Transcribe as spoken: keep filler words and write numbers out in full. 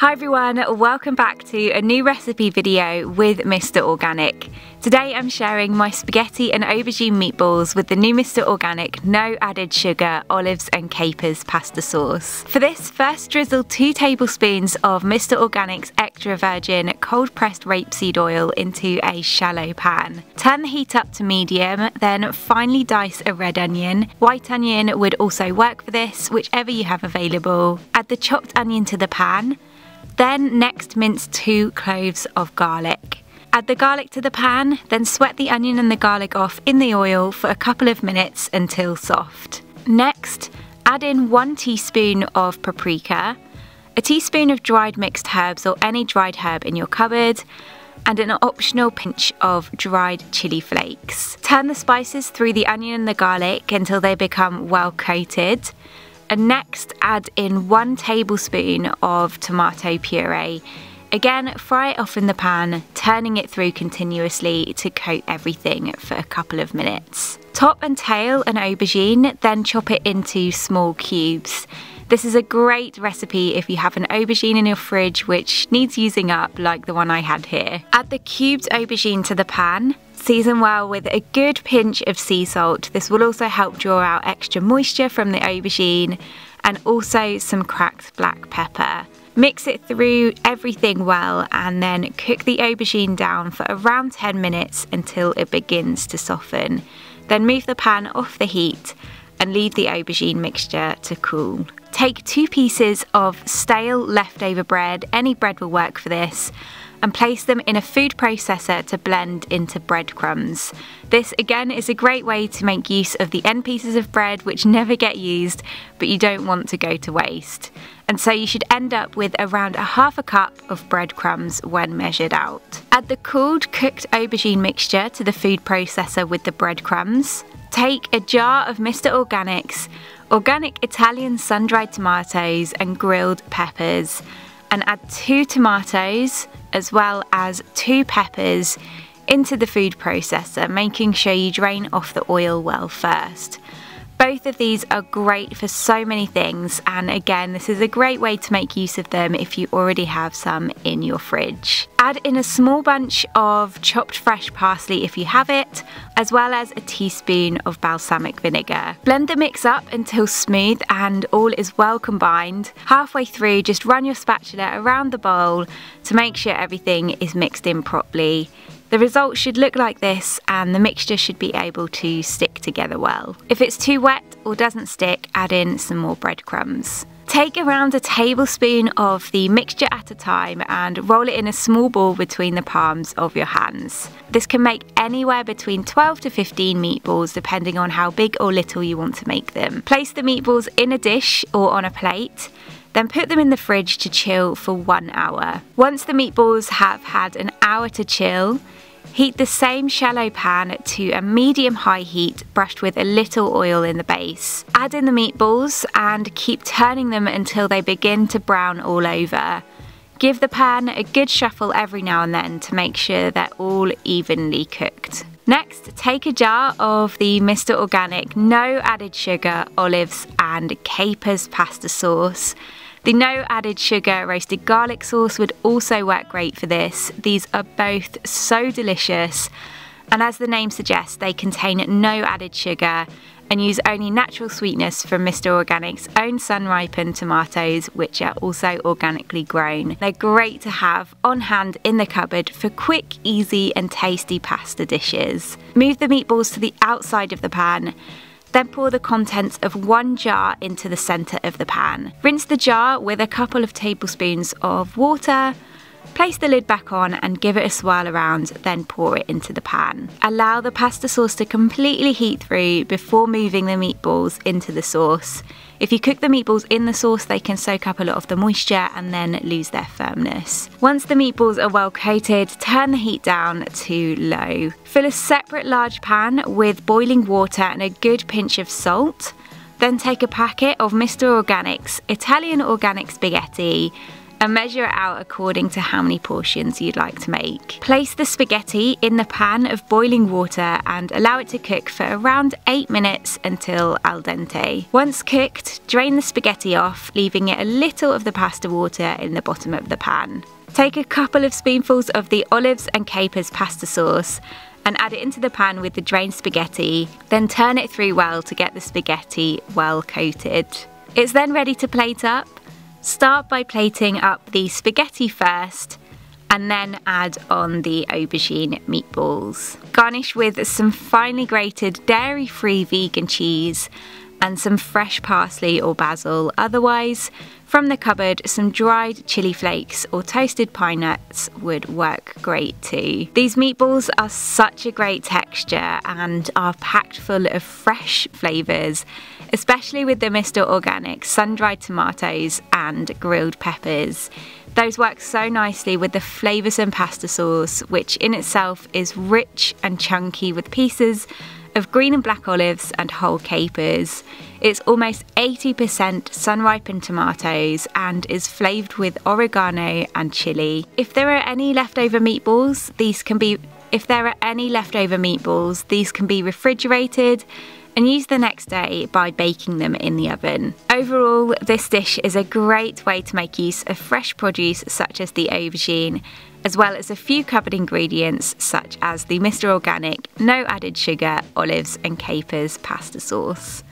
Hi everyone, welcome back to a new recipe video with Mister Organic. Today I'm sharing my spaghetti and aubergine meatballs with the new Mister Organic no added sugar, olives and capers pasta sauce. For this, first drizzle two tablespoons of Mister Organic's extra virgin cold pressed rapeseed oil into a shallow pan. Turn the heat up to medium, then finely dice a red onion. White onion would also work for this, whichever you have available. Add the chopped onion to the pan. Then next mince two cloves of garlic. Add the garlic to the pan, then sweat the onion and the garlic off in the oil for a couple of minutes until soft. Next, add in one teaspoon of paprika, a teaspoon of dried mixed herbs or any dried herb in your cupboard, and an optional pinch of dried chili flakes. Turn the spices through the onion and the garlic until they become well coated. And next, add in one tablespoon of tomato puree. Again, fry it off in the pan, turning it through continuously to coat everything for a couple of minutes. Top and tail an aubergine, then chop it into small cubes. This is a great recipe if you have an aubergine in your fridge which needs using up, like the one I had here. Add the cubed aubergine to the pan. Season well with a good pinch of sea salt. This will also help draw out extra moisture from the aubergine, and also some cracked black pepper. Mix it through everything well and then cook the aubergine down for around ten minutes until it begins to soften. Then move the pan off the heat and leave the aubergine mixture to cool. Take two pieces of stale leftover bread, any bread will work for this, and place them in a food processor to blend into breadcrumbs. This again is a great way to make use of the end pieces of bread which never get used, but you don't want to go to waste. And so you should end up with around a half a cup of breadcrumbs when measured out. Add the cooled cooked aubergine mixture to the food processor with the breadcrumbs. Take a jar of Mister Organic's organic Italian sun-dried tomatoes and grilled peppers, and add two tomatoes as well as two peppers into the food processor, making sure you drain off the oil well first. Both of these are great for so many things, and again this is a great way to make use of them if you already have some in your fridge. Add in a small bunch of chopped fresh parsley if you have it, as well as a teaspoon of balsamic vinegar. Blend the mix up until smooth and all is well combined. Halfway through, just run your spatula around the bowl to make sure everything is mixed in properly. The result should look like this, and the mixture should be able to stick together well. If it's too wet or doesn't stick, add in some more breadcrumbs. Take around a tablespoon of the mixture at a time and roll it in a small ball between the palms of your hands. This can make anywhere between twelve to fifteen meatballs, depending on how big or little you want to make them. Place the meatballs in a dish or on a plate. Then put them in the fridge to chill for one hour. Once the meatballs have had an hour to chill, heat the same shallow pan to a medium-high heat, brushed with a little oil in the base. Add in the meatballs and keep turning them until they begin to brown all over. Give the pan a good shuffle every now and then to make sure they're all evenly cooked. Next, take a jar of the Mister Organic no added sugar, olives and capers pasta sauce. The no added sugar roasted garlic sauce would also work great for this. These are both so delicious, and as the name suggests, they contain no added sugar and use only natural sweetness from Mister Organic's own sun-ripened tomatoes, which are also organically grown. They're great to have on hand in the cupboard for quick, easy and tasty pasta dishes. Move the meatballs to the outside of the pan, then pour the contents of one jar into the centre of the pan. Rinse the jar with a couple of tablespoons of water. Place the lid back on and give it a swirl around, then pour it into the pan. Allow the pasta sauce to completely heat through before moving the meatballs into the sauce. If you cook the meatballs in the sauce, they can soak up a lot of the moisture and then lose their firmness. Once the meatballs are well coated, turn the heat down to low. Fill a separate large pan with boiling water and a good pinch of salt. Then take a packet of Mister Organic's Italian organic spaghetti and measure it out according to how many portions you'd like to make. Place the spaghetti in the pan of boiling water and allow it to cook for around eight minutes until al dente. Once cooked, drain the spaghetti off, leaving it a little of the pasta water in the bottom of the pan. Take a couple of spoonfuls of the olives and capers pasta sauce and add it into the pan with the drained spaghetti, then turn it through well to get the spaghetti well coated. It's then ready to plate up. Start by plating up the spaghetti first and then add on the aubergine meatballs. Garnish with some finely grated dairy-free vegan cheese and some fresh parsley or basil. Otherwise, from the cupboard, some dried chili flakes or toasted pine nuts would work great too. These meatballs are such a great texture and are packed full of fresh flavours, especially with the Mister Organic sun-dried tomatoes and grilled peppers. Those work so nicely with the flavoursome pasta sauce, which in itself is rich and chunky with pieces of green and black olives and whole capers. It's almost eighty percent sun-ripened tomatoes and is flavoured with oregano and chilli. If there are any leftover meatballs, these can be if there are any leftover meatballs, these can be refrigerated and used the next day by baking them in the oven. Overall, this dish is a great way to make use of fresh produce such as the aubergine, as well as a few cupboard ingredients such as the Mister Organic no added sugar, olives and capers pasta sauce.